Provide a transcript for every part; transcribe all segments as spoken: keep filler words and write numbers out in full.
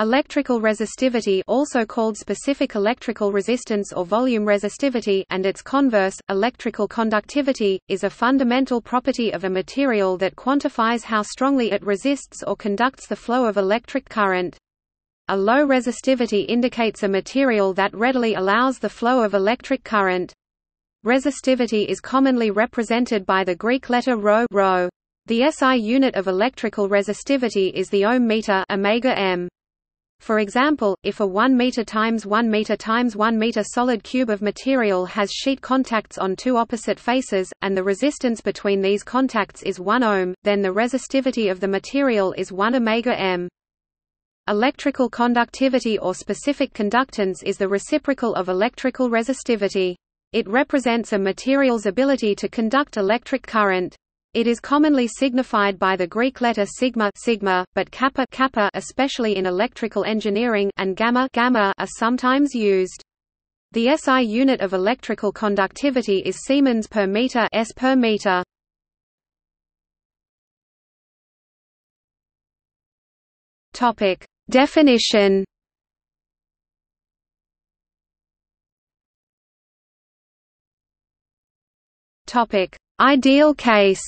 Electrical resistivity, also called specific electrical resistance or volume resistivity, and its converse, electrical conductivity, is a fundamental property of a material that quantifies how strongly it resists or conducts the flow of electric current. A low resistivity indicates a material that readily allows the flow of electric current. Resistivity is commonly represented by the Greek letter ρ. The S I unit of electrical resistivity is the ohm meter, omega m. For example, if a one meter times one meter times one meter solid cube of material has sheet contacts on two opposite faces, and the resistance between these contacts is one ohm, then the resistivity of the material is one omega m. Electrical conductivity or specific conductance is the reciprocal of electrical resistivity. It represents a material's ability to conduct electric current. It is commonly signified by the Greek letter sigma, sigma, but kappa, kappa, especially in electrical engineering, and gamma, gamma, are sometimes used. The S I unit of electrical conductivity is Siemens per meter, S per meter. Topic definition. Topic ideal case.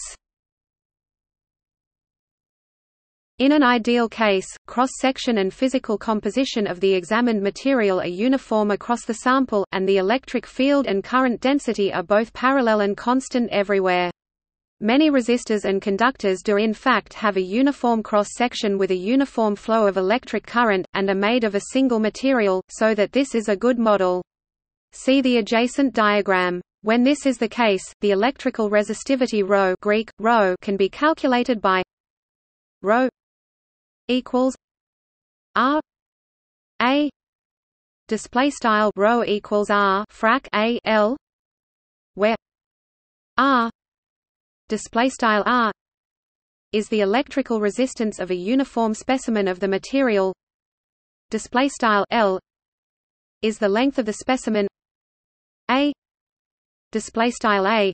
In an ideal case, cross-section and physical composition of the examined material are uniform across the sample, and the electric field and current density are both parallel and constant everywhere. Many resistors and conductors do in fact have a uniform cross-section with a uniform flow of electric current, and are made of a single material, so that this is a good model. See the adjacent diagram. When this is the case, the electrical resistivity ρ, Greek ρ, can be calculated by ρ equals r a display style ρ equals r frac a l, where r display style r is the electrical resistance of a uniform specimen of the material, display style l is the length of the specimen, a display style A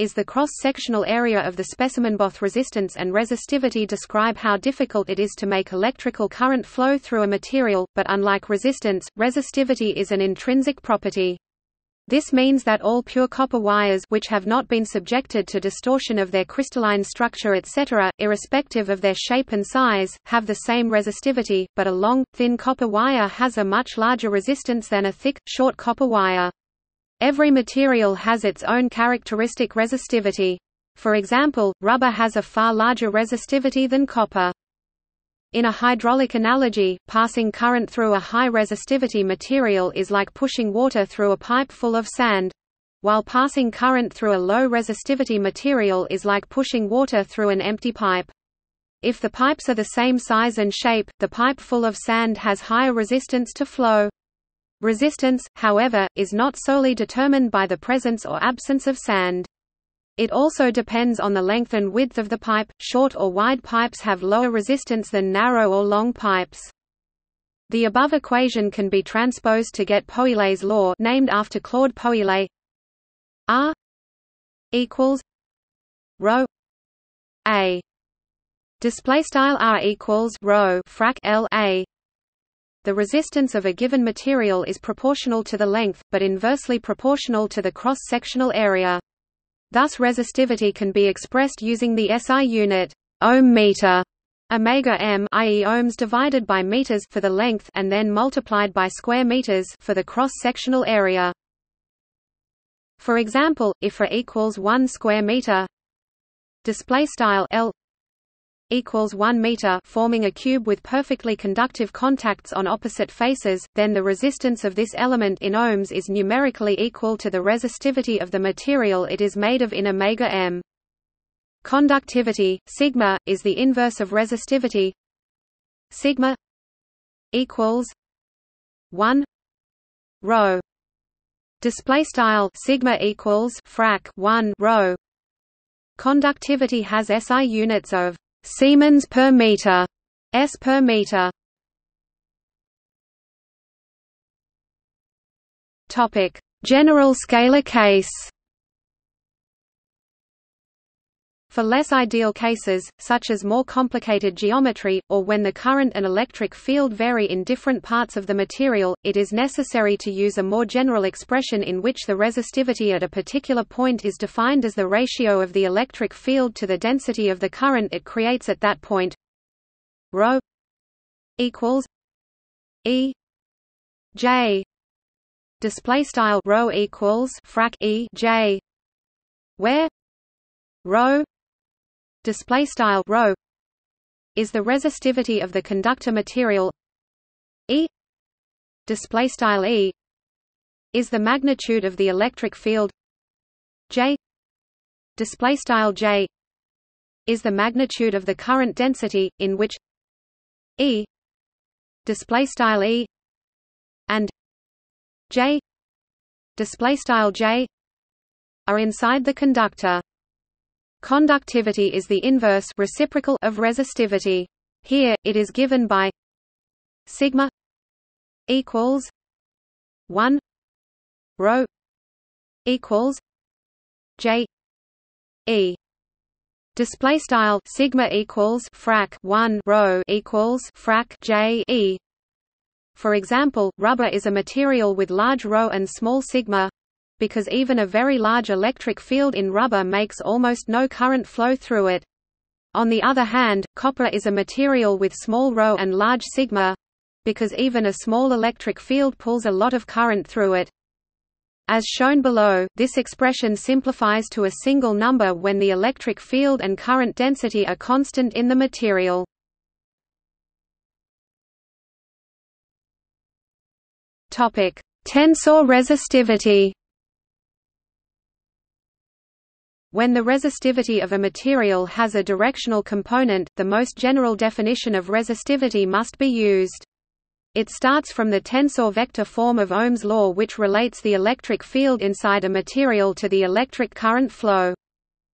is the cross-sectional area of the specimen. Both resistance and resistivity describe how difficult it is to make electrical current flow through a material, but unlike resistance, resistivity is an intrinsic property. This means that all pure copper wires, which have not been subjected to distortion of their crystalline structure et cetera, irrespective of their shape and size, have the same resistivity, but a long, thin copper wire has a much larger resistance than a thick, short copper wire. Every material has its own characteristic resistivity. For example, rubber has a far larger resistivity than copper. In a hydraulic analogy, passing current through a high resistivity material is like pushing water through a pipe full of sand, while passing current through a low resistivity material is like pushing water through an empty pipe. If the pipes are the same size and shape, the pipe full of sand has higher resistance to flow. Resistance, however, is not solely determined by the presence or absence of sand. It also depends on the length and width of the pipe. Short or wide pipes have lower resistance than narrow or long pipes. The above equation can be transposed to get Poilet's law, named after Claude Poilet. R equals rho a. Display style R equals rho frac L a. The resistance of a given material is proportional to the length, but inversely proportional to the cross-sectional area. Thus resistivity can be expressed using the S I unit, ohm meter, omega m, that is ohms divided by meters for the length and then multiplied by square meters for the cross-sectional area. For example, if r equals one square meter, display style L equals one meter, forming a cube with perfectly conductive contacts on opposite faces, then the resistance of this element in ohms is numerically equal to the resistivity of the material it is made of in omega m. Conductivity, sigma, is the inverse of resistivity. Sigma equals one rho. Display style sigma equals frac one rho. Conductivity has S I units of Siemens per meter, S per meter. Topic: General scalar case. For less ideal cases, such as more complicated geometry, or when the current and electric field vary in different parts of the material, it is necessary to use a more general expression in which the resistivity at a particular point is defined as the ratio of the electric field to the density of the current it creates at that point. Rho equals E J display style rho equals frac E J, where rho display style rho is the resistivity of the conductor material. E display style E is the magnitude of the electric field. J display style J is the magnitude of the current density, in which E display style E and J display style J are inside the conductor. Conductivity is the inverse reciprocal of resistivity. Here, it is given by sigma equals one rho equals J E. Display style sigma equals frac one rho equals frac J E. For example, rubber is a material with large rho and small sigma, because even a very large electric field in rubber makes almost no current flow through it. On the other hand, copper is a material with small rho and large sigma, because even a small electric field pulls a lot of current through it. As shown below, this expression simplifies to a single number when the electric field and current density are constant in the material. Topic: Tensor resistivity. When the resistivity of a material has a directional component, the most general definition of resistivity must be used. It starts from the tensor vector form of Ohm's law, which relates the electric field inside a material to the electric current flow.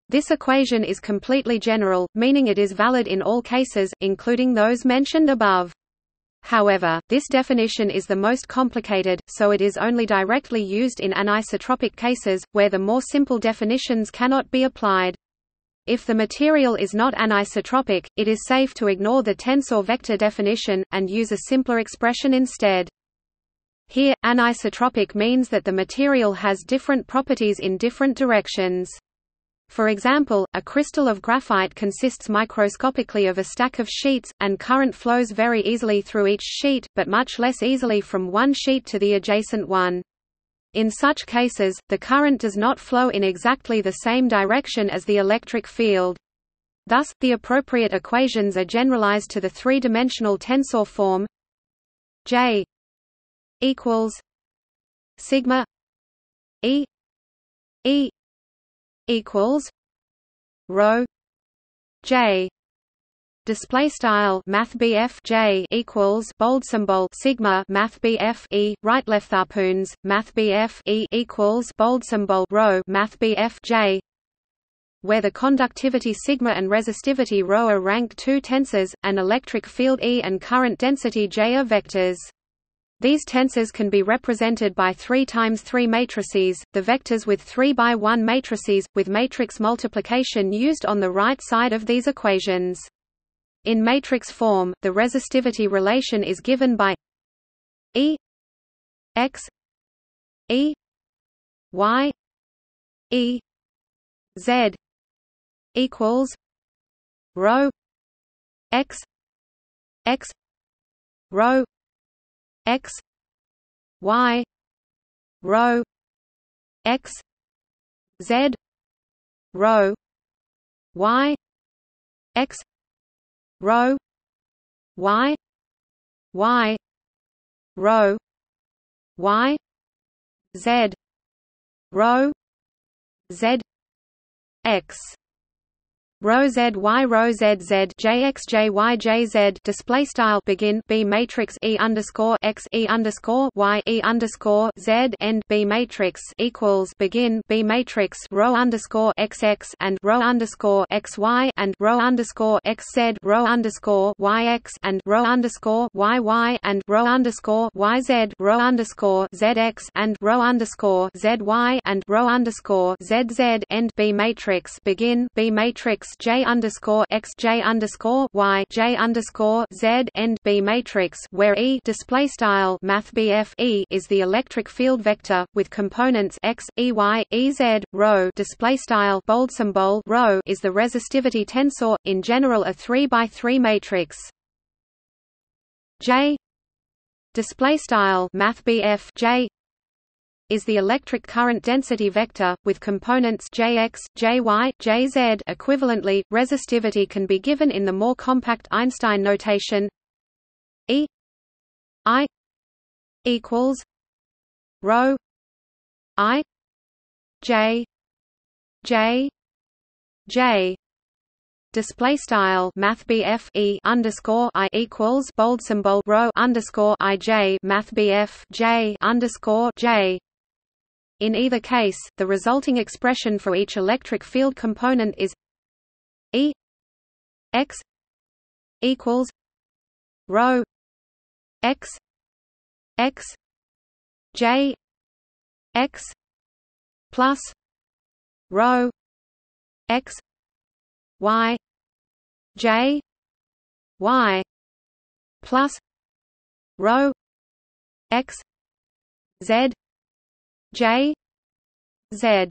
This equation is completely general, meaning it is valid in all cases, including those mentioned above. However, this definition is the most complicated, so it is only directly used in anisotropic cases, where the more simple definitions cannot be applied. If the material is not anisotropic, it is safe to ignore the tensor vector definition, and use a simpler expression instead. Here, anisotropic means that the material has different properties in different directions. For example, a crystal of graphite consists microscopically of a stack of sheets, and current flows very easily through each sheet, but much less easily from one sheet to the adjacent one. In such cases, the current does not flow in exactly the same direction as the electric field. Thus, the appropriate equations are generalized to the three-dimensional tensor form J equals sigma E E equals rho J. Display style mathbf J equals bold symbol sigma mathbf E right leftharpoons mathbf E equals bold symbol rho mathbf J, where the conductivity sigma and resistivity rho are rank two tensors, and electric field E and current density J are vectors. These tensors can be represented by three by three matrices, the vectors with three by one matrices, with matrix multiplication used on the right side of these equations. In matrix form, the resistivity relation is given by E x E y E z equals rho x x rho x y rho x z rho y x rho y y rho y z rho z x Rho Z Y Rho Z Z J X J Y J Z display style begin B matrix E underscore X E underscore Y E underscore Z end B matrix equals begin B matrix Rho underscore X X and Rho underscore X Y and Rho underscore X Z Rho underscore Y X and Rho underscore Y Y and Rho underscore Y Z Rho underscore Z X and Rho underscore Z Y and Rho underscore Z Z end B matrix begin B matrix J underscore X J underscore Y J underscore Z end B matrix where E display style mathbf E is the electric field vector with components X, E Y, E Z, rho display style bold symbol rho is the resistivity tensor. In general, a three by three matrix J display style mathbf J is the electric current density vector with components Jx, Jy, Jz. Equivalently, resistivity can be given in the more compact Einstein notation: E I equals rho I J J J. Display style mathbf E underscore I equals bold symbol rho underscore I J mathbf J underscore J. In either case, the resulting expression for each electric field component is E X equals rho X X J X plus rho X Y J Y plus rho X Z J Z.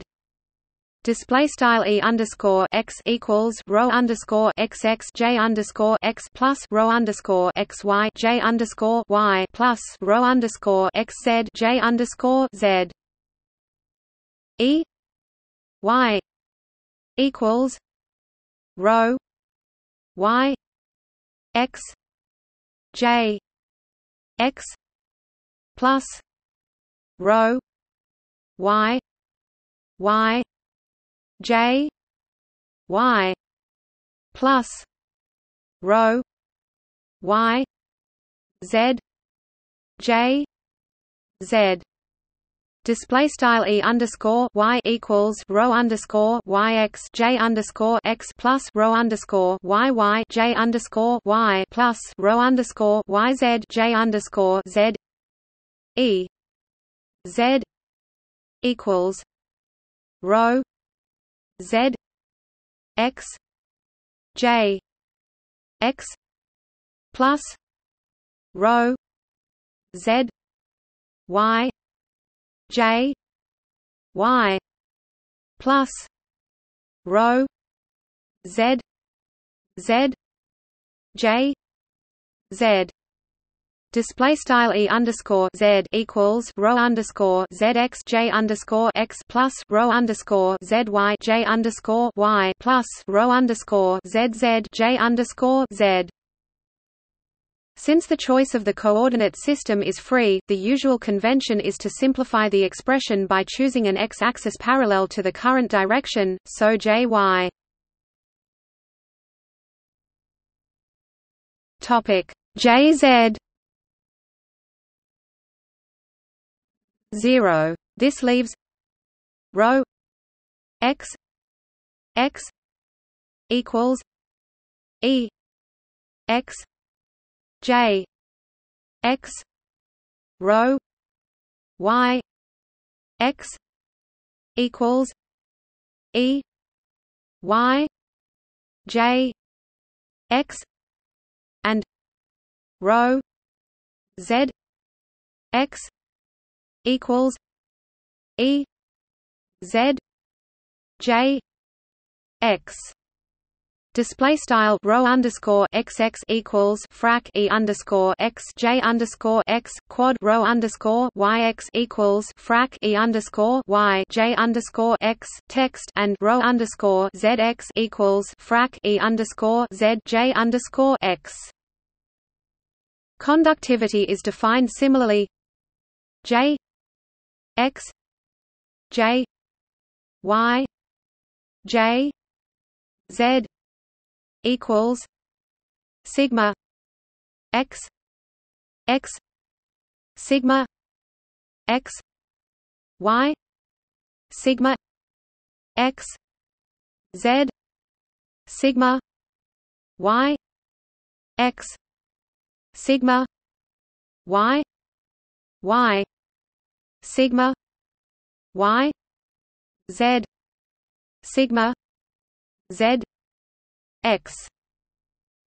Display style E underscore X equals rho underscore X X J underscore X plus rho underscore X Y J underscore Y plus rho underscore X Z J underscore Z. E Y equals rho Y X J X plus rho Y Y J Y plus rho Y Z J Z. Display style E underscore Y equals rho underscore Y X J underscore X plus rho underscore Y Y J underscore Y plus rho underscore Y Z J underscore Z. E Z equals rho Z X J X plus rho Z Y J Y plus rho Z Z J Z. Display style E underscore Z equals rho underscore Z X J underscore X plus rho underscore Z Y J underscore Y plus rho underscore Z Z J underscore Z. Since the choice of the coordinate system is free, the usual convention is to simplify the expression by choosing an x-axis parallel to the current direction, so Jy topic Jz zero. This leaves rho x x equals E x J X rho Y X equals E Y J X and rho Z X equals E Z J X. Display style row underscore x x equals frac E underscore x J underscore x quad row underscore y x equals frac E underscore y J underscore x text and row underscore z x equals frac E underscore z J underscore x. Conductivity is defined similarly: J X J Y J Z equals sigma X X sigma X Y sigma X Z sigma Y X sigma Y Y sigma Y Z sigma Z X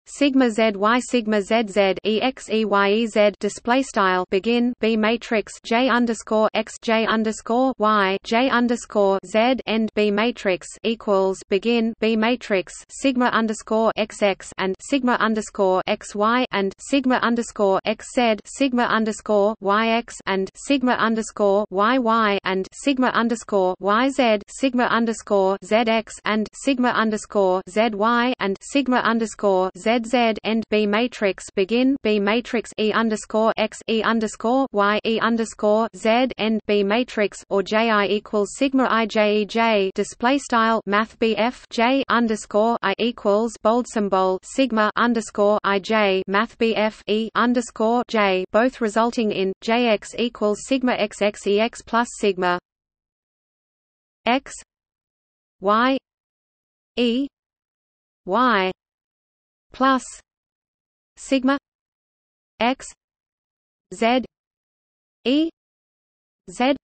sigma z y sigma z z e x e y e z display style begin b matrix j underscore x j underscore y j underscore z end b matrix equals begin b matrix sigma underscore x x and sigma underscore x y and sigma underscore x z sigma underscore y x and sigma underscore y y and sigma underscore y z sigma underscore z x and sigma underscore z y and sigma underscore z Z end B matrix begin B matrix E underscore X E underscore Y E underscore Z end B matrix or J I equals sigma I J E J display style math B F J underscore I equals bold symbol sigma underscore I J math B F E underscore J both resulting in J X equals sigma X X E X plus sigma X Y E Y plus sigma X Z E Z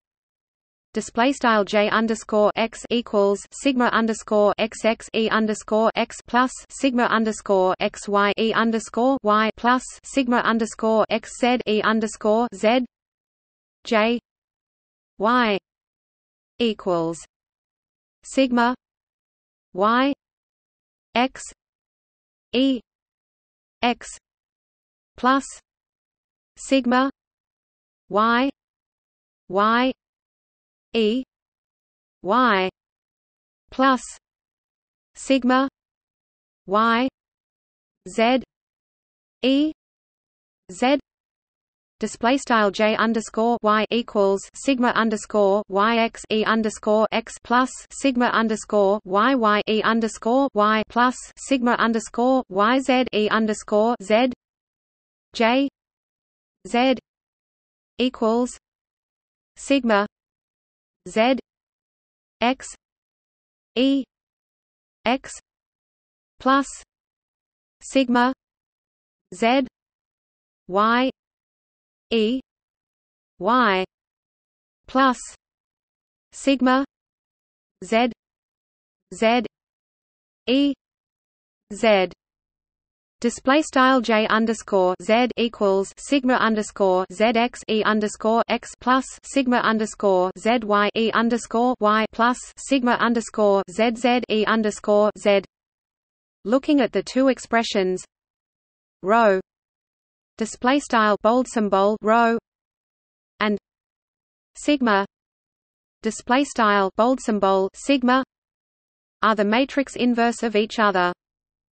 display style J underscore X equals sigma underscore X X E underscore X plus sigma underscore X Y E underscore Y plus sigma underscore X Z E underscore Z J Y equals sigma Y X E X plus sigma Y Y E Y plus sigma Y Z E Z display style J underscore Y equals sigma underscore Y X E underscore X plus sigma underscore Y Y E underscore Y plus sigma underscore Y Z E underscore Z J Z equals sigma Z X E X plus sigma Z Y E Y plus sigma Z Z E Z display style J underscore Z equals sigma underscore Z X E underscore X plus sigma underscore Z Y E underscore Y plus sigma underscore Z Z E underscore Z. Looking at the two expressions, rho display style bold symbol rho and sigma display style bold symbol sigma are the matrix inverse of each other.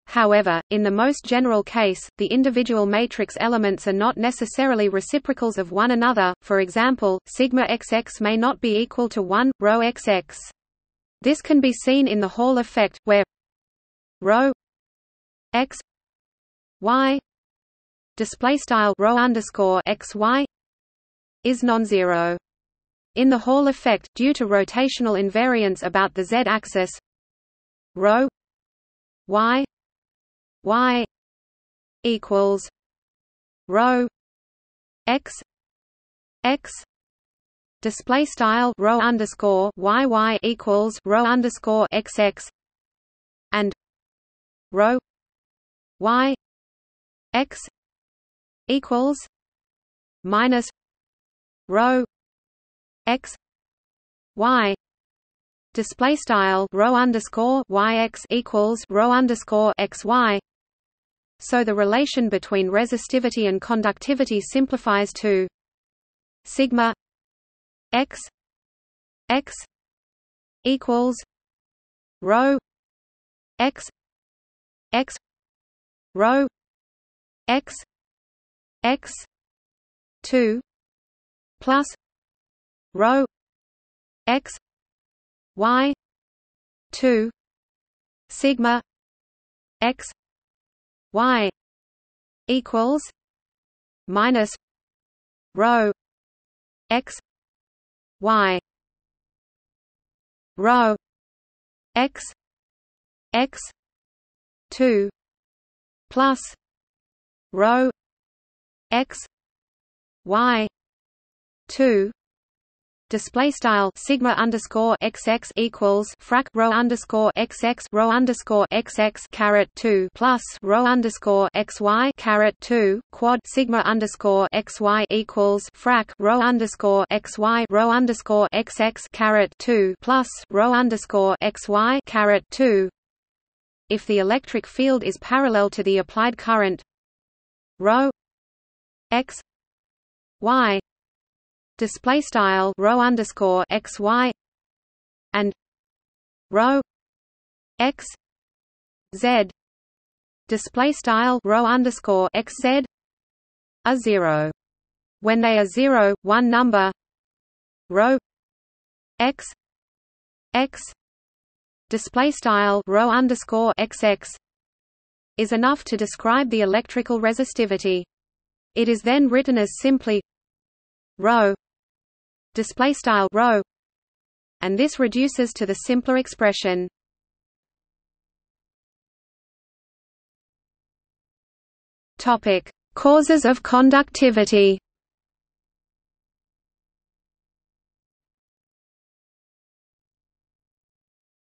However, in the most general case, the individual matrix elements are not necessarily reciprocals of one another. For example, sigma X X may not be equal to one rho X X. This can be seen in the Hall effect, where rho X Y display style rho underscore xy is non-zero. In the Hall effect, due to rotational invariance about the z-axis, rho y y equals rho x x display style rho underscore y y equals rho underscore x x and rho y x equals minus rho X Y display style rho underscore Y X equals rho underscore X Y. So the relation between resistivity and conductivity simplifies to sigma X X equals rho X X rho X X two plus rho X Y two sigma X Y equals minus rho X Y rho X X two plus rho X Y two Display style sigma underscore xx equals frac row underscore xx row underscore xx caret two plus row underscore xy caret two quad sigma underscore xy equals frac row underscore xy row underscore xx caret two plus row underscore xy caret two. If the electric field is parallel to the applied current, rho x y display style row underscore x y and row x z display style row underscore x z are zero. When they are zero, one number row x x display style row underscore x x is enough to describe the electrical resistivity. It is then written as simply rho display style rho, and this reduces to the simpler expression. Topic: causes of conductivity.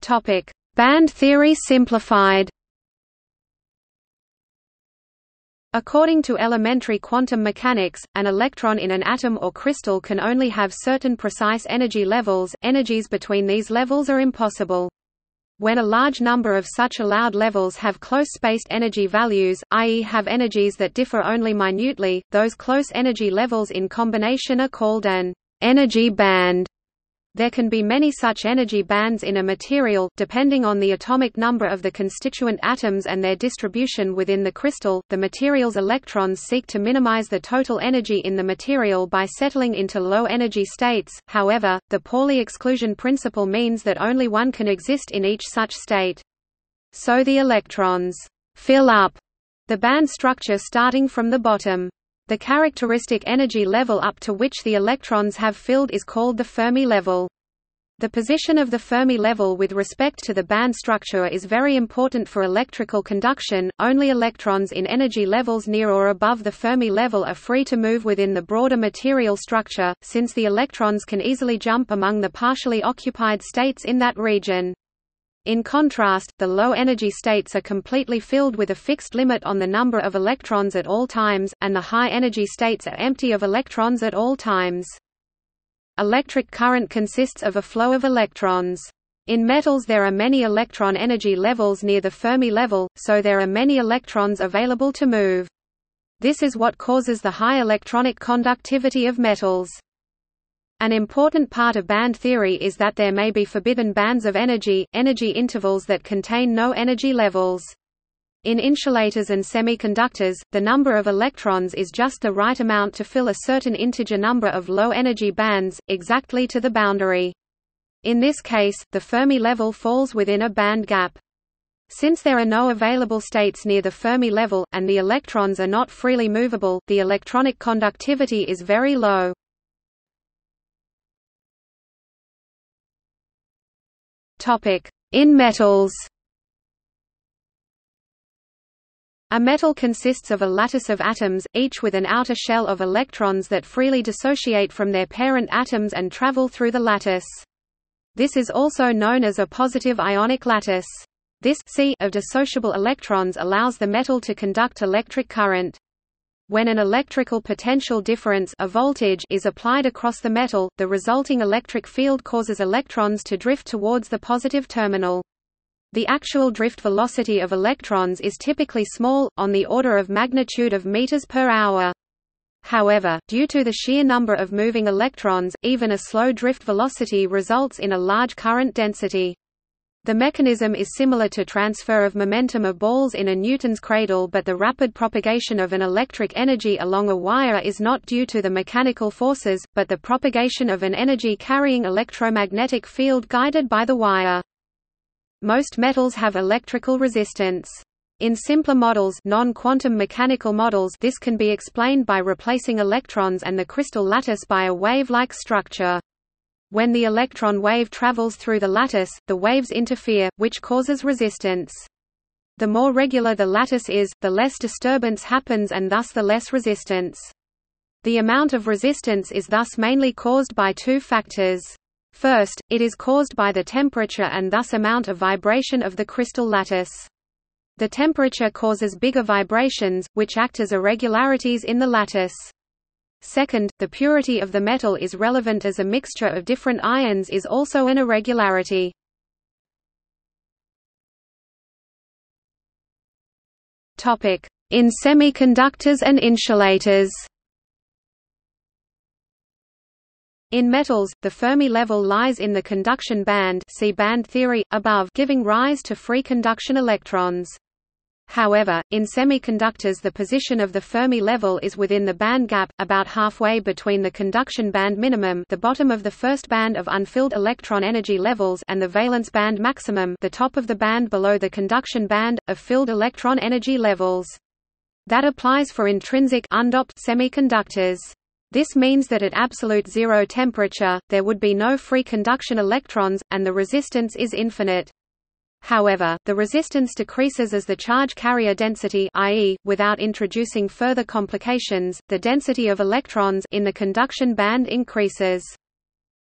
Topic: band theory simplified. According to elementary quantum mechanics, an electron in an atom or crystal can only have certain precise energy levels. Energies between these levels are impossible. When a large number of such allowed levels have close-spaced energy values, that is have energies that differ only minutely, those close energy levels in combination are called an energy band. There can be many such energy bands in a material, depending on the atomic number of the constituent atoms and their distribution within the crystal. The material's electrons seek to minimize the total energy in the material by settling into low energy states. However, the Pauli exclusion principle means that only one can exist in each such state. So the electrons fill up the band structure starting from the bottom. The characteristic energy level up to which the electrons have filled is called the Fermi level. The position of the Fermi level with respect to the band structure is very important for electrical conduction. Only electrons in energy levels near or above the Fermi level are free to move within the broader material structure, since the electrons can easily jump among the partially occupied states in that region. In contrast, the low-energy states are completely filled with a fixed limit on the number of electrons at all times, and the high-energy states are empty of electrons at all times. Electric current consists of a flow of electrons. In metals there are many electron energy levels near the Fermi level, so there are many electrons available to move. This is what causes the high electronic conductivity of metals. An important part of band theory is that there may be forbidden bands of energy, energy intervals that contain no energy levels. In insulators and semiconductors, the number of electrons is just the right amount to fill a certain integer number of low-energy bands, exactly to the boundary. In this case, the Fermi level falls within a band gap. Since there are no available states near the Fermi level, and the electrons are not freely movable, the electronic conductivity is very low. In metals, a metal consists of a lattice of atoms, each with an outer shell of electrons that freely dissociate from their parent atoms and travel through the lattice. This is also known as a positive ionic lattice. This sea of dissociable electrons allows the metal to conduct electric current. When an electrical potential difference, a voltage, is applied across the metal, the resulting electric field causes electrons to drift towards the positive terminal. The actual drift velocity of electrons is typically small, on the order of magnitude of meters per hour. However, due to the sheer number of moving electrons, even a slow drift velocity results in a large current density. The mechanism is similar to transfer of momentum of balls in a Newton's cradle, but the rapid propagation of an electric energy along a wire is not due to the mechanical forces, but the propagation of an energy-carrying electromagnetic field guided by the wire. Most metals have electrical resistance. In simpler models, non-quantum mechanical models, this can be explained by replacing electrons and the crystal lattice by a wave-like structure. When the electron wave travels through the lattice, the waves interfere, which causes resistance. The more regular the lattice is, the less disturbance happens and thus the less resistance. The amount of resistance is thus mainly caused by two factors. First, it is caused by the temperature and thus amount of vibration of the crystal lattice. The temperature causes bigger vibrations, which act as irregularities in the lattice. Second, the purity of the metal is relevant as a mixture of different ions is also an irregularity. In semiconductors and insulators. In metals, the Fermi level lies in the conduction band, see band theory above, giving rise to free conduction electrons. However, in semiconductors the position of the Fermi level is within the band gap, about halfway between the conduction band minimum, the bottom of the first band of unfilled electron energy levels, and the valence band maximum, the top of the band below the conduction band of filled electron energy levels. That applies for intrinsic undopped semiconductors. This means that at absolute zero temperature, there would be no free conduction electrons, and the resistance is infinite. However, the resistance decreases as the charge carrier density, that is, without introducing further complications, the density of electrons in the conduction band increases.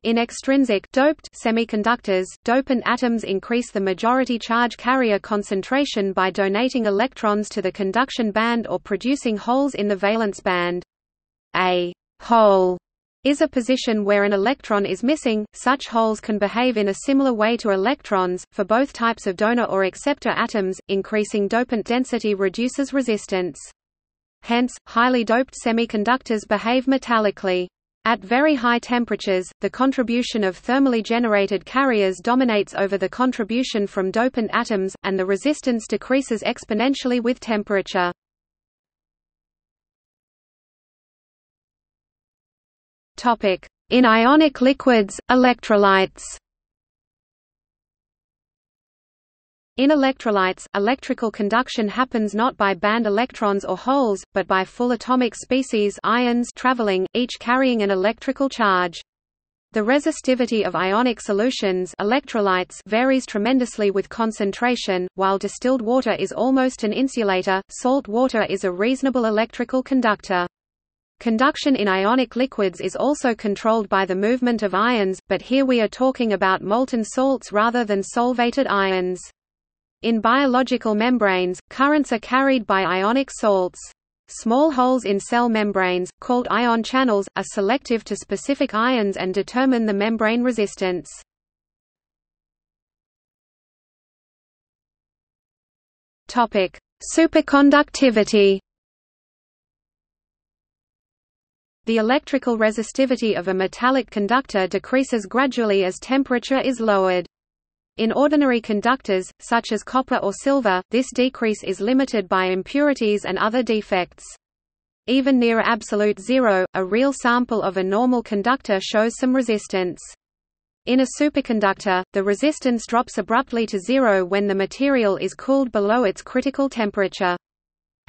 In extrinsic doped semiconductors, dopant atoms increase the majority charge carrier concentration by donating electrons to the conduction band or producing holes in the valence band. A hole is a position where an electron is missing. Such holes can behave in a similar way to electrons, for both types of donor or acceptor atoms. Increasing dopant density reduces resistance. Hence, highly doped semiconductors behave metallically. At very high temperatures, the contribution of thermally generated carriers dominates over the contribution from dopant atoms, and the resistance decreases exponentially with temperature. In ionic liquids, electrolytes. In electrolytes, electrical conduction happens not by band electrons or holes, but by full atomic species ions traveling, each carrying an electrical charge. The resistivity of ionic solutions electrolytes varies tremendously with concentration. While distilled water is almost an insulator, salt water is a reasonable electrical conductor. Conduction in ionic liquids is also controlled by the movement of ions, but here we are talking about molten salts rather than solvated ions. In biological membranes, currents are carried by ionic salts. Small holes in cell membranes, called ion channels, are selective to specific ions and determine the membrane resistance. Topic: Superconductivity. The electrical resistivity of a metallic conductor decreases gradually as temperature is lowered. In ordinary conductors, such as copper or silver, this decrease is limited by impurities and other defects. Even near absolute zero, a real sample of a normal conductor shows some resistance. In a superconductor, the resistance drops abruptly to zero when the material is cooled below its critical temperature.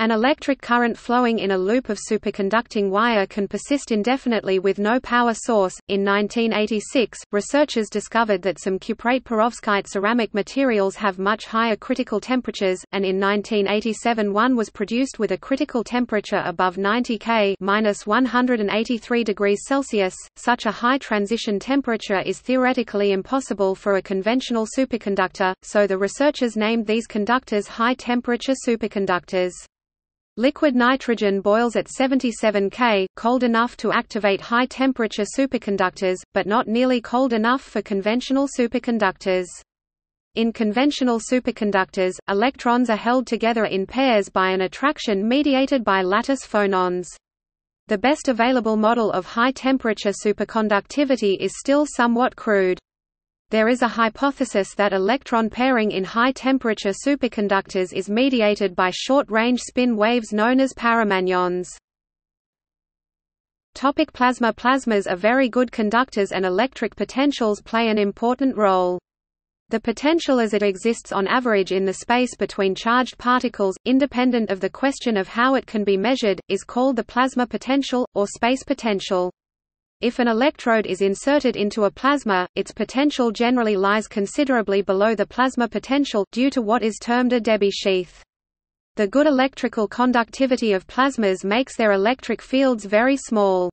An electric current flowing in a loop of superconducting wire can persist indefinitely with no power source. In nineteen eighty-six, researchers discovered that some cuprate perovskite ceramic materials have much higher critical temperatures, and in nineteen eighty-seven one was produced with a critical temperature above ninety Kelvin minus one hundred eighty-three degrees Celsius. Such a high transition temperature is theoretically impossible for a conventional superconductor, so the researchers named these conductors high-temperature superconductors. Liquid nitrogen boils at seventy-seven Kelvin, cold enough to activate high-temperature superconductors, but not nearly cold enough for conventional superconductors. In conventional superconductors, electrons are held together in pairs by an attraction mediated by lattice phonons. The best available model of high-temperature superconductivity is still somewhat crude. There is a hypothesis that electron pairing in high-temperature superconductors is mediated by short-range spin waves known as paramanions. Topic: Plasma. Plasmas are very good conductors, and electric potentials play an important role. The potential as it exists on average in the space between charged particles, independent of the question of how it can be measured, is called the plasma potential, or space potential. If an electrode is inserted into a plasma, its potential generally lies considerably below the plasma potential, due to what is termed a Debye sheath. The good electrical conductivity of plasmas makes their electric fields very small.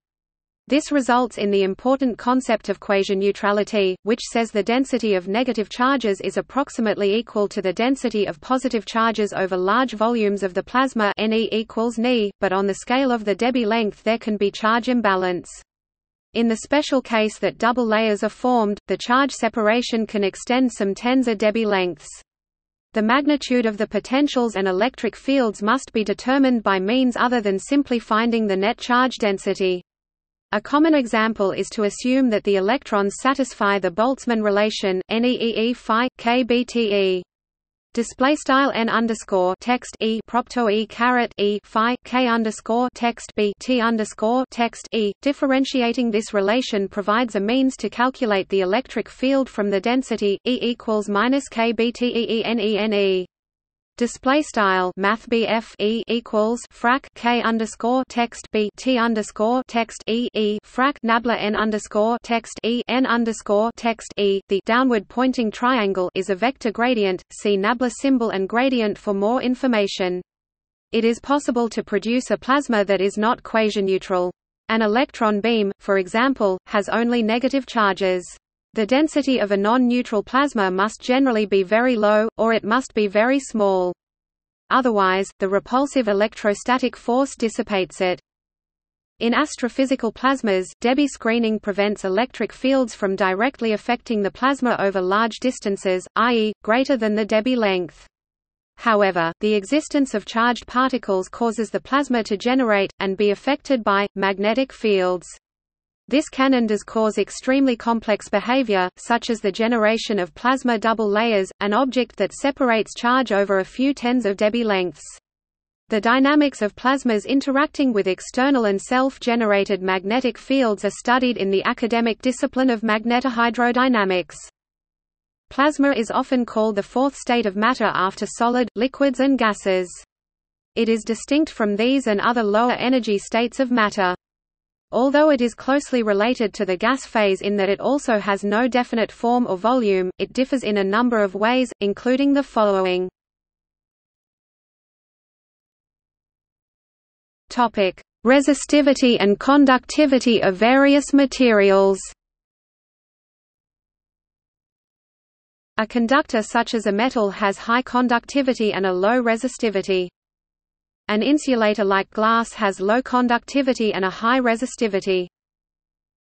This results in the important concept of quasi-neutrality, which says the density of negative charges is approximately equal to the density of positive charges over large volumes of the plasma N E equals N E, but on the scale of the Debye length there can be charge imbalance. In the special case that double layers are formed, the charge separation can extend some tens of Debye lengths. The magnitude of the potentials and electric fields must be determined by means other than simply finding the net charge density. A common example is to assume that the electrons satisfy the Boltzmann relation N E E E phi K B T E. Display style n underscore text e propto e caret e phi k underscore text b t underscore text e. Differentiating this relation provides a means to calculate the electric field from the density E equals minus K B T E E N E N E. Display style math B F E equals frac K underscore text B T underscore text E E frac nabla N underscore text E N underscore text E. The downward pointing triangle is a vector gradient. See nabla symbol and gradient for more information. It is possible to produce a plasma that is not quasi-neutral. An electron beam, for example, has only negative charges. The density of a non-neutral plasma must generally be very low, or it must be very small. Otherwise, the repulsive electrostatic force dissipates it. In astrophysical plasmas, Debye screening prevents electric fields from directly affecting the plasma over large distances, that is, greater than the Debye length. However, the existence of charged particles causes the plasma to generate, and be affected by, magnetic fields. This can and does cause extremely complex behavior, such as the generation of plasma double layers, an object that separates charge over a few tens of Debye lengths. The dynamics of plasmas interacting with external and self-generated magnetic fields are studied in the academic discipline of magnetohydrodynamics. Plasma is often called the fourth state of matter after solid, liquids and gases. It is distinct from these and other lower energy states of matter. Although it is closely related to the gas phase in that it also has no definite form or volume, it differs in a number of ways, including the following. Topic: Resistivity and conductivity of various materials. A conductor such as a metal has high conductivity and a low resistivity. An insulator like glass has low conductivity and a high resistivity.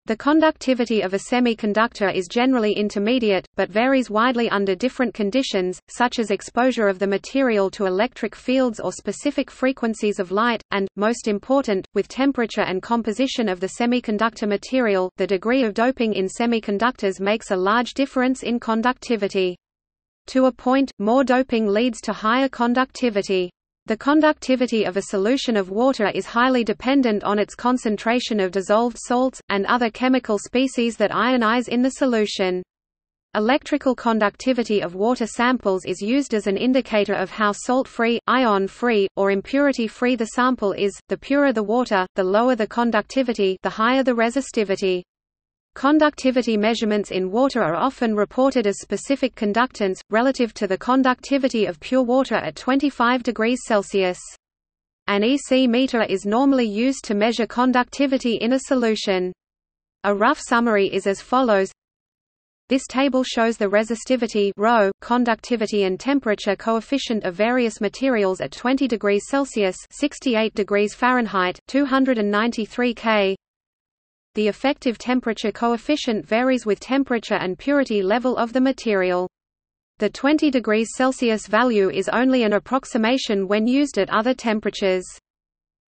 The conductivity of a semiconductor is generally intermediate, but varies widely under different conditions, such as exposure of the material to electric fields or specific frequencies of light, and, most important, with temperature and composition of the semiconductor material. The degree of doping in semiconductors makes a large difference in conductivity. To a point, more doping leads to higher conductivity. The conductivity of a solution of water is highly dependent on its concentration of dissolved salts, and other chemical species that ionize in the solution. Electrical conductivity of water samples is used as an indicator of how salt-free, ion-free, or impurity-free the sample is. The purer the water, the lower the conductivity, the higher the resistivity. Conductivity measurements in water are often reported as specific conductance, relative to the conductivity of pure water at twenty-five degrees Celsius. An E C meter is normally used to measure conductivity in a solution. A rough summary is as follows. This table shows the resistivity ρ, conductivity and temperature coefficient of various materials at twenty degrees Celsius (sixty-eight degrees Fahrenheit, two hundred ninety-three Kelvin). The effective temperature coefficient varies with temperature and purity level of the material. The twenty degrees Celsius value is only an approximation when used at other temperatures.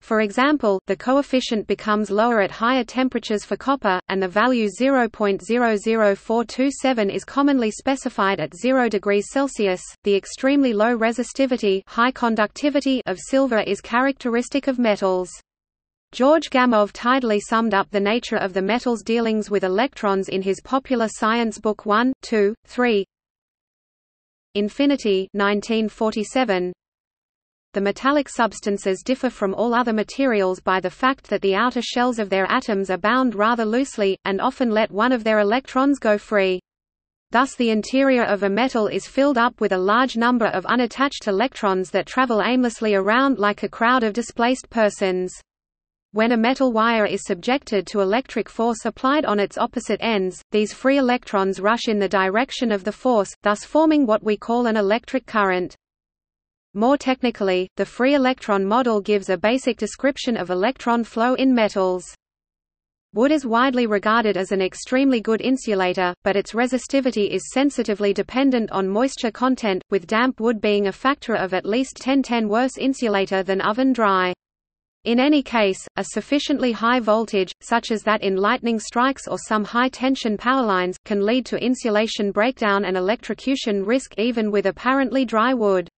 For example, the coefficient becomes lower at higher temperatures for copper, and the value zero point zero zero four two seven is commonly specified at zero degrees Celsius. The extremely low resistivity, high conductivity of silver is characteristic of metals. George Gamow tidily summed up the nature of the metals' dealings with electrons in his Popular Science Book one, two, three. Infinity, nineteen forty-seven. The metallic substances differ from all other materials by the fact that the outer shells of their atoms are bound rather loosely, and often let one of their electrons go free. Thus the interior of a metal is filled up with a large number of unattached electrons that travel aimlessly around like a crowd of displaced persons. When a metal wire is subjected to electric force applied on its opposite ends, these free electrons rush in the direction of the force, thus forming what we call an electric current. More technically, the free electron model gives a basic description of electron flow in metals. Wood is widely regarded as an extremely good insulator, but its resistivity is sensitively dependent on moisture content, with damp wood being a factor of at least ten times worse insulator than oven-dry. In any case, a sufficiently high voltage, such as that in lightning strikes or some high-tension power lines, can lead to insulation breakdown and electrocution risk even with apparently dry wood.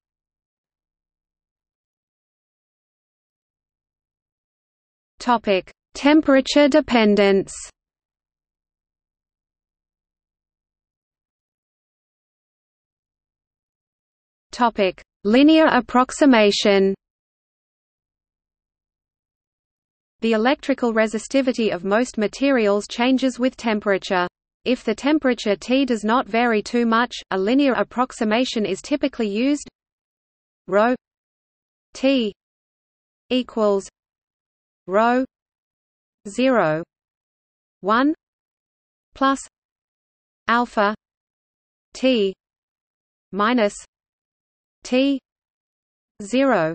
Temperature dependence. Linear approximation. The electrical resistivity of most materials changes with temperature. If the temperature T does not vary too much, a linear approximation is typically used. Rho T equals Rho zero one plus alpha T minus T zero.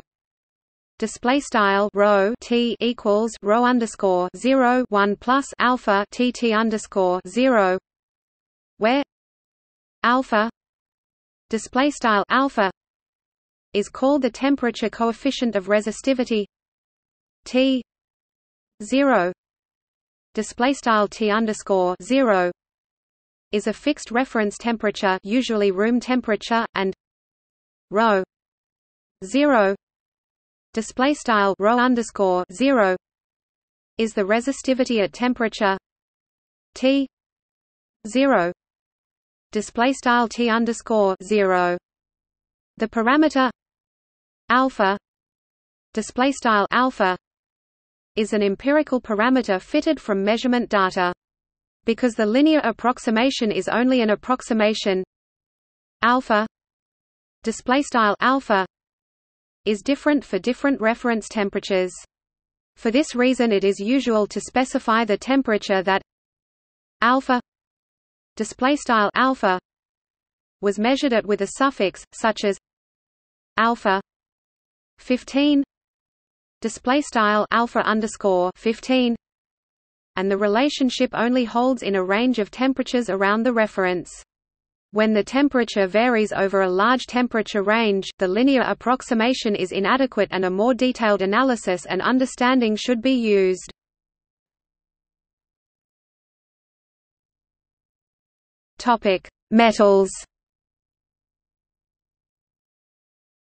Display style rho T equals rho underscore zero one plus alpha T T underscore zero, where alpha display style alpha is called the temperature coefficient of resistivity. T zero display style T underscore zero is a fixed reference temperature, usually room temperature, and rho zero display style rho underscore zero is the resistivity at temperature T zero display style T underscore zero. The parameter alpha display style alpha is an empirical parameter fitted from measurement data. Because the linear approximation is only an approximation, alpha display style alpha is different for different reference temperatures. For this reason, it is usual to specify the temperature that alpha display style alpha was measured at with a suffix, such as alpha fifteen display style alpha underscore fifteen, and the relationship only holds in a range of temperatures around the reference. When the temperature varies over a large temperature range, the linear approximation is inadequate and a more detailed analysis and understanding should be used. Topic: Metals.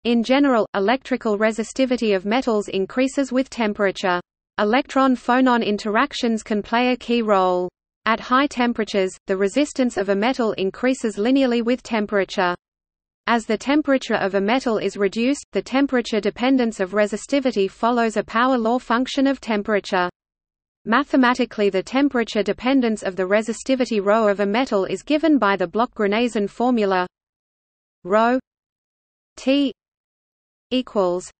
In general, electrical resistivity of metals increases with temperature. Electron-phonon interactions can play a key role. At high temperatures, the resistance of a metal increases linearly with temperature. As the temperature of a metal is reduced, the temperature dependence of resistivity follows a power law function of temperature. Mathematically, the temperature dependence of the resistivity ρ of a metal is given by the Bloch-Granaisen formula. Rho T equals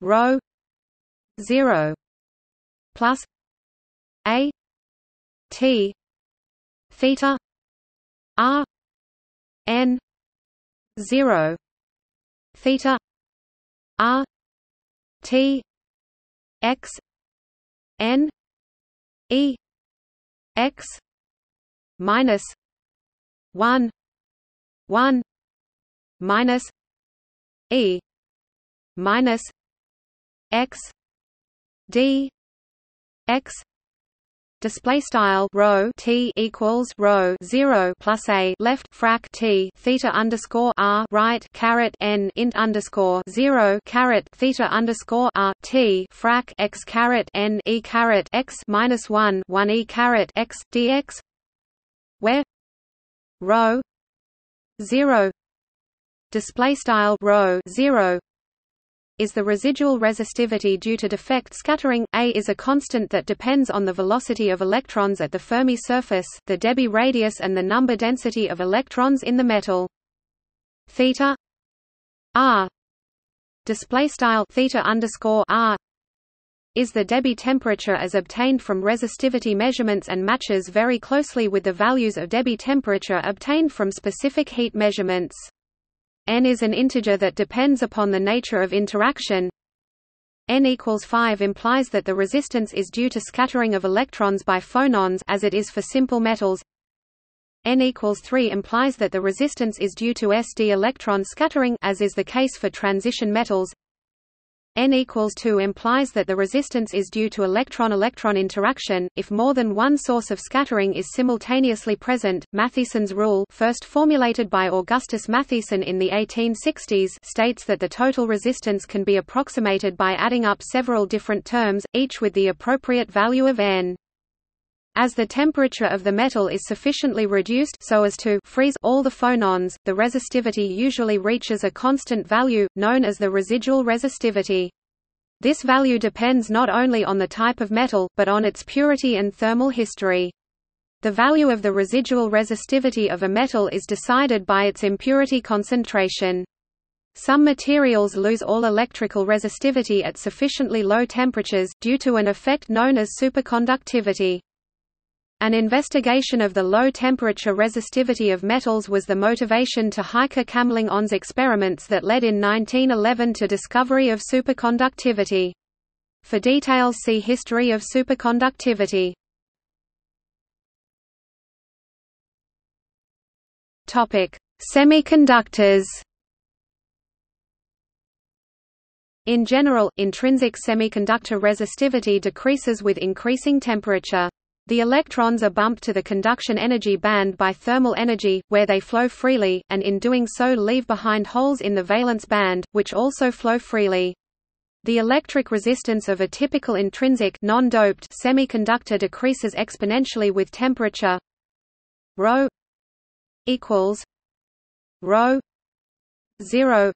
rho zero plus a T theta r n zero theta r T x n e x minus one one minus e minus x d x. Display style rho T equals rho zero plus a left frac T theta underscore r right caret n int underscore zero caret theta underscore r T frac x caret n e caret x minus one one e caret x dx, where rho zero display style rho zero is the residual resistivity due to defect scattering. A is a constant that depends on the velocity of electrons at the Fermi surface, the Debye radius and the number density of electrons in the metal. Theta r is the Debye temperature as obtained from resistivity measurements and matches very closely with the values of Debye temperature obtained from specific heat measurements. N is an integer that depends upon the nature of interaction. N equals five implies that the resistance is due to scattering of electrons by phonons as it is for simple metals. N equals three implies that the resistance is due to S D electron scattering as is the case for transition metals. N equals two implies that the resistance is due to electron-electron interaction. If more than one source of scattering is simultaneously present, Matheson's rule, first formulated by Augustus Matheson in the eighteen sixties, states that the total resistance can be approximated by adding up several different terms, each with the appropriate value of N. As the temperature of the metal is sufficiently reduced so as to freeze all the phonons, the resistivity usually reaches a constant value, known as the residual resistivity. This value depends not only on the type of metal, but on its purity and thermal history. The value of the residual resistivity of a metal is decided by its impurity concentration. Some materials lose all electrical resistivity at sufficiently low temperatures, due to an effect known as superconductivity. An investigation of the low-temperature resistivity of metals was the motivation to Heike Kamerlingh-On's experiments that led in nineteen eleven to discovery of superconductivity. For details see History of superconductivity. Semiconductors. In general, intrinsic semiconductor resistivity decreases with increasing temperature. The electrons are bumped to the conduction energy band by thermal energy, where they flow freely, and in doing so leave behind holes in the valence band, which also flow freely. The electric resistance of a typical intrinsic non-doped semiconductor decreases exponentially with temperature. Rho equals rho zero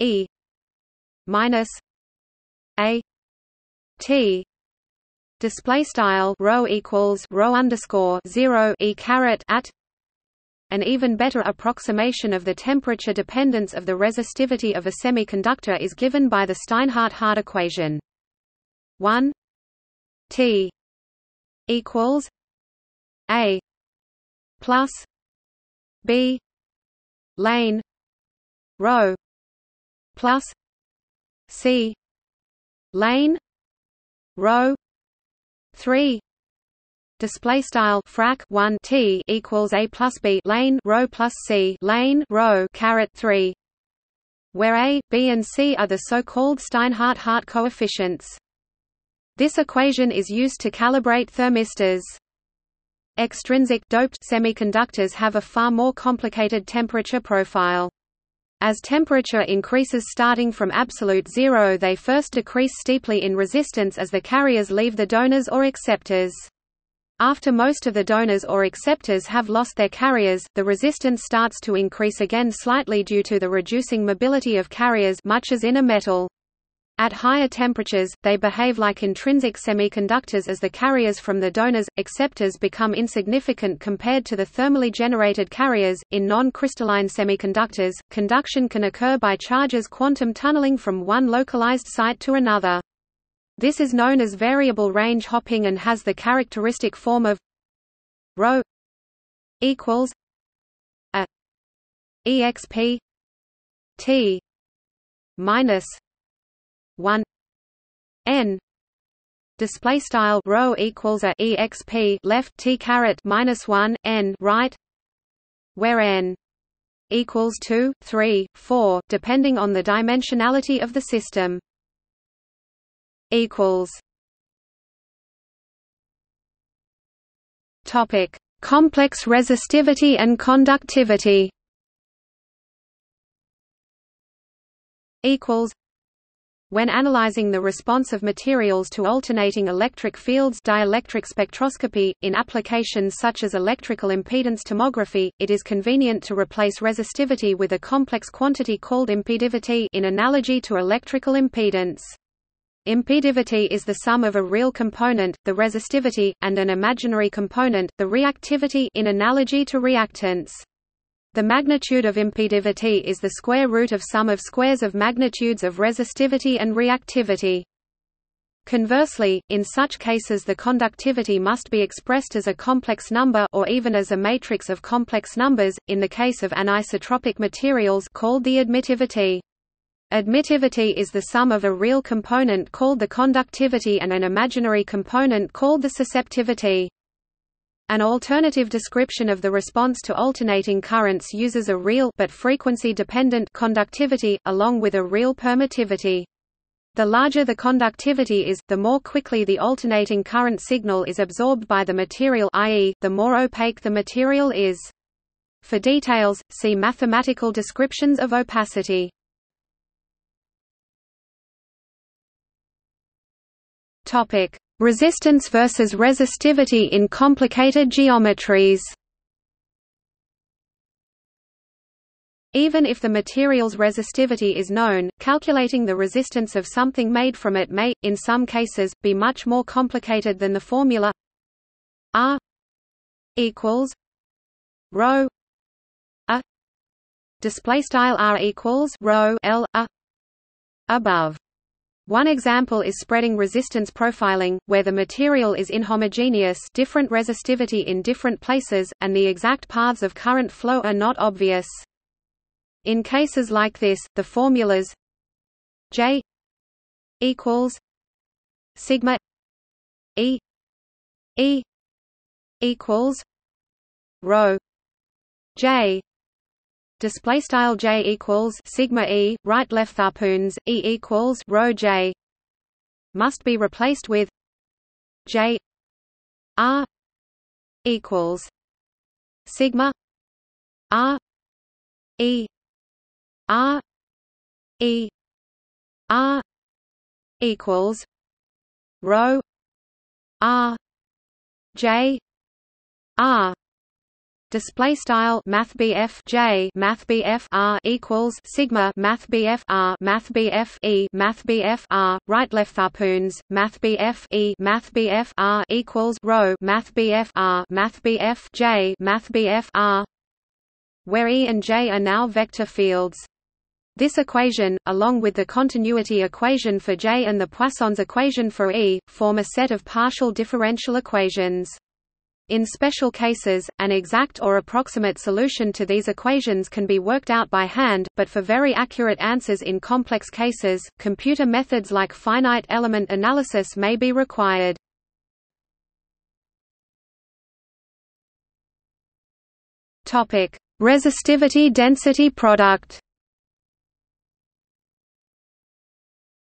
e minus a t. Display style row equals row underscore zero e caret at. An even better approximation of the temperature dependence of the resistivity of a semiconductor is given by the Steinhart-Hart equation. One T equals A plus B lane row plus C lane row three display style frac one T equals A plus B lane row plus C lane row caret three, where A, B and C are the so-called Steinhart-Hart coefficients. This equation is used to calibrate thermistors. Extrinsic doped semiconductors have a far more complicated temperature profile. As temperature increases starting from absolute zero, they first decrease steeply in resistance as the carriers leave the donors or acceptors. After most of the donors or acceptors have lost their carriers, the resistance starts to increase again slightly due to the reducing mobility of carriers, much as in a metal. At higher temperatures, they behave like intrinsic semiconductors as the carriers from the donors acceptors become insignificant compared to the thermally generated carriers. In non-crystalline semiconductors, conduction can occur by charges quantum tunneling from one localized site to another. This is known as variable range hopping and has the characteristic form of ρ equals a exp t minus one n display style row equals a exp left t caret minus one n right, where n equals two, three, four, depending on the dimensionality of the system. Equals. Topic: complex resistivity and conductivity. Equals. When analyzing the response of materials to alternating electric fields dielectric spectroscopy, in applications such as electrical impedance tomography, it is convenient to replace resistivity with a complex quantity called impedivity in analogy to electrical impedance. Impedivity is the sum of a real component, the resistivity, and an imaginary component, the reactivity in analogy to reactance. The magnitude of impedivity is the square root of sum of squares of magnitudes of resistivity and reactivity. Conversely, in such cases the conductivity must be expressed as a complex number or even as a matrix of complex numbers, in the case of anisotropic materials called the admittivity. Admittivity is the sum of a real component called the conductivity and an imaginary component called the susceptivity. An alternative description of the response to alternating currents uses a real but frequency-dependent conductivity, along with a real permittivity. The larger the conductivity is, the more quickly the alternating current signal is absorbed by the material, that is, the more opaque the material is. For details, see mathematical descriptions of opacity. Resistance versus resistivity in complicated geometries. Even if the material's resistivity is known, calculating the resistance of something made from it may, in some cases, be much more complicated than the formula R equals rho a display style R equals rho L a above. One example is spreading resistance profiling, where the material is inhomogeneous, different resistivity in different places, and the exact paths of current flow are not obvious. In cases like this, the formulas J equals sigma E E equals rho J display style J equals sigma E right left harpoons E equals rho J must be replaced with J R equals sigma R E R E R equals rho R J R display style math bf j math bf r equals sigma math bf r math bf e math bf r right left harpoons math bf e math bf r equals rho math bf r math bf j math bf r, where E and J are now vector fields. This equation, along with the continuity equation for J and the Poisson's equation for E, form a set of partial differential equations. In special cases, an exact or approximate solution to these equations can be worked out by hand, but for very accurate answers in complex cases, computer methods like finite element analysis may be required. Topic: Resistivity density product.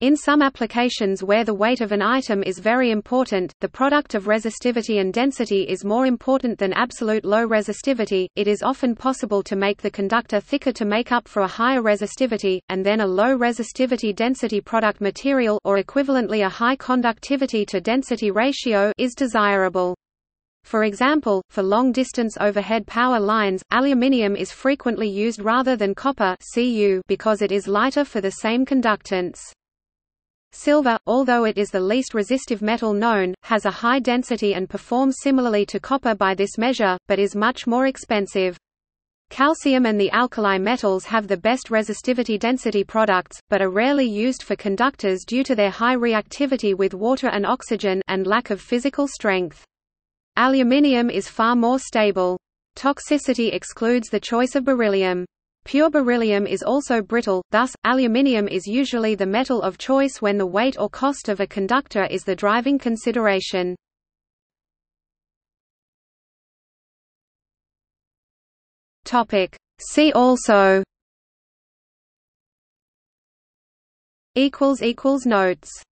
In some applications where the weight of an item is very important, the product of resistivity and density is more important than absolute low resistivity. It is often possible to make the conductor thicker to make up for a higher resistivity, and then a low resistivity density product material or equivalently a high conductivity to density ratio is desirable. For example, for long-distance overhead power lines, aluminium is frequently used rather than copper (Cu) because it is lighter for the same conductance. Silver, although it is the least resistive metal known, has a high density and performs similarly to copper by this measure, but is much more expensive. Calcium and the alkali metals have the best resistivity density products, but are rarely used for conductors due to their high reactivity with water and oxygen and lack of physical strength. Aluminium is far more stable. Toxicity excludes the choice of beryllium. Pure beryllium is also brittle, thus, aluminium is usually the metal of choice when the weight or cost of a conductor is the driving consideration. See also Notes